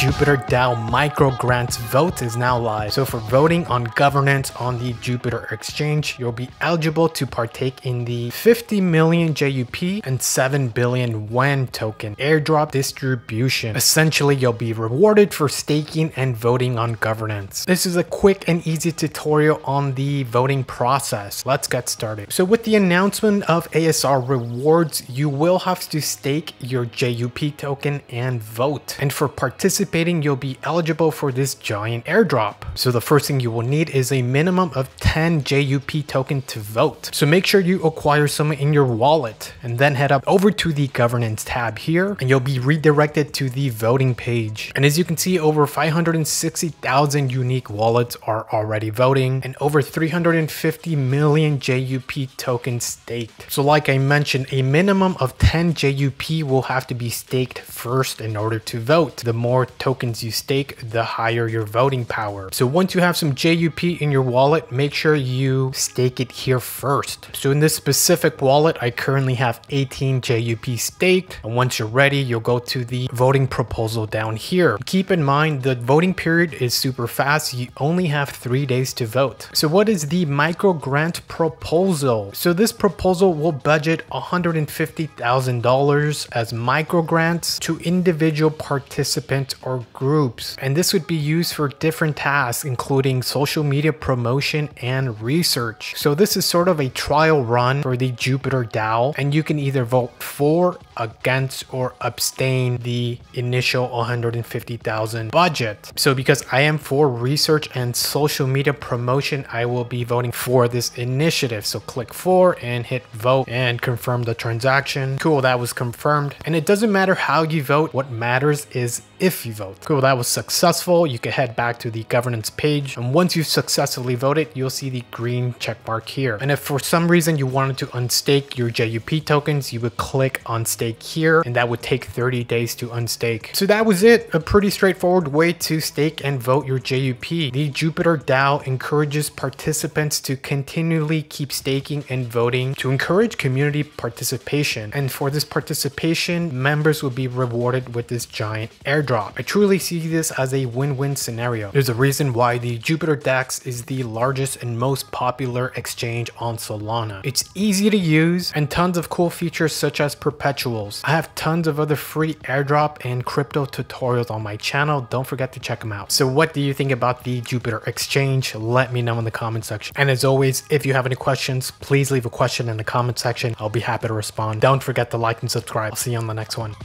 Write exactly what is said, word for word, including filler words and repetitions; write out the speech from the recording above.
Jupiter DAO micro grants vote is now live. So for voting on governance on the Jupiter exchange, you'll be eligible to partake in the fifty million J U P and seven billion W E N token airdrop distribution. Essentially, you'll be rewarded for staking and voting on governance. This is a quick and easy tutorial on the voting process. Let's get started. So with the announcement of A S R rewards, you will have to stake your J U P token and vote. And for participating, you'll be eligible for this giant airdrop. So the first thing you will need is a minimum of ten J U P token to vote. So make sure you acquire some in your wallet and then head up over to the governance tab here, and you'll be redirected to the voting page. And as you can see, over five hundred sixty thousand unique wallets are already voting and over three hundred fifty million J U P tokens staked. So like I mentioned, a minimum of ten J U P will have to be staked first in order to vote. The more tokens you stake, the higher your voting power. So once you have some J U P in your wallet, make sure you stake it here first. So in this specific wallet, I currently have eighteen J U P staked. And once you're ready, you'll go to the voting proposal down here. Keep in mind the voting period is super fast. You only have three days to vote. So what is the micro grant proposal? So this proposal will budget one hundred fifty thousand dollars as micro grants to individual participants or groups. And this would be used for different tasks, including social media promotion and research. So this is sort of a trial run for the Jupiter DAO, and you can either vote for, against, or abstain the initial one hundred fifty thousand budget. So because I am for research and social media promotion, I will be voting for this initiative. So click for and hit vote and confirm the transaction. Cool, that was confirmed. And it doesn't matter how you vote, what matters is if you vote. Cool, that was successful. You can head back to the governance page, and once you've successfully voted, you'll see the green check mark here. And if for some reason you wanted to unstake your J U P tokens, you would click unstake here, and that would take thirty days to unstake. So that was it, a pretty straightforward way to stake and vote your J U P. The Jupiter DAO encourages participants to continually keep staking and voting to encourage community participation, and for this participation, members will be rewarded with this giant airdrop. I truly see this as a win-win scenario. There's a reason why the Jupiter DEX is the largest and most popular exchange on Solana. It's easy to use and tons of cool features such as perpetuals. I have tons of other free airdrop and crypto tutorials on my channel. Don't forget to check them out. So what do you think about the Jupiter exchange? Let me know in the comment section. And as always, if you have any questions, please leave a question in the comment section. I'll be happy to respond. Don't forget to like and subscribe. I'll see you on the next one.